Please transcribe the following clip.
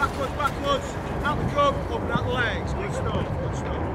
Backwards, backwards, out the curb, up and out the legs, good stuff, good stuff.